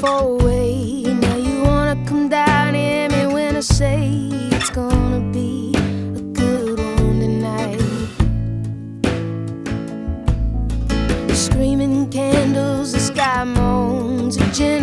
fall away. Now you wanna come down here me when I say it's gonna be a good one tonight. Screaming candles, the sky moans, a